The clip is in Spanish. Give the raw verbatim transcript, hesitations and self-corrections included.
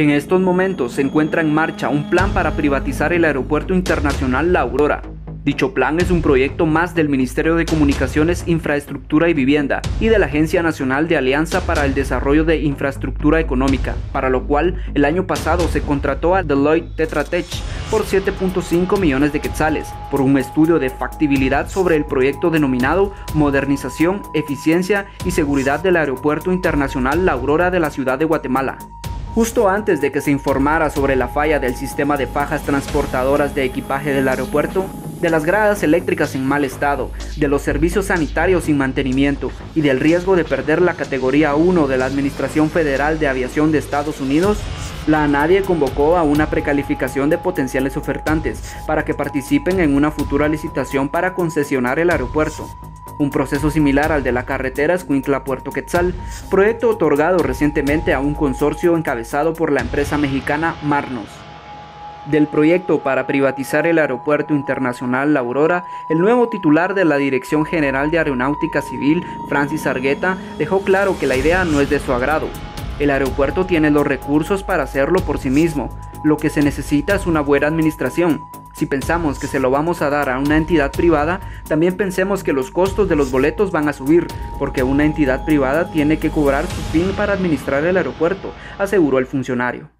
En estos momentos se encuentra en marcha un plan para privatizar el Aeropuerto Internacional La Aurora. Dicho plan es un proyecto más del Ministerio de Comunicaciones, Infraestructura y Vivienda y de la Agencia Nacional de Alianza para el Desarrollo de Infraestructura Económica, para lo cual el año pasado se contrató a Deloitte Tetratech por siete punto cinco millones de quetzales por un estudio de factibilidad sobre el proyecto denominado Modernización, Eficiencia y Seguridad del Aeropuerto Internacional La Aurora de la ciudad de Guatemala. Justo antes de que se informara sobre la falla del sistema de fajas transportadoras de equipaje del aeropuerto, de las gradas eléctricas en mal estado, de los servicios sanitarios sin mantenimiento y del riesgo de perder la categoría uno de la Administración Federal de Aviación de Estados Unidos, la ANADIE convocó a una precalificación de potenciales ofertantes para que participen en una futura licitación para concesionar el aeropuerto. Un proceso similar al de la carretera Escuintla-Puerto-Quetzal, proyecto otorgado recientemente a un consorcio encabezado por la empresa mexicana Marnos. Del proyecto para privatizar el Aeropuerto Internacional La Aurora, el nuevo titular de la Dirección General de Aeronáutica Civil, Francis Argueta, dejó claro que la idea no es de su agrado. El aeropuerto tiene los recursos para hacerlo por sí mismo, lo que se necesita es una buena administración. Si pensamos que se lo vamos a dar a una entidad privada, también pensemos que los costos de los boletos van a subir, porque una entidad privada tiene que cobrar su fin para administrar el aeropuerto, aseguró el funcionario.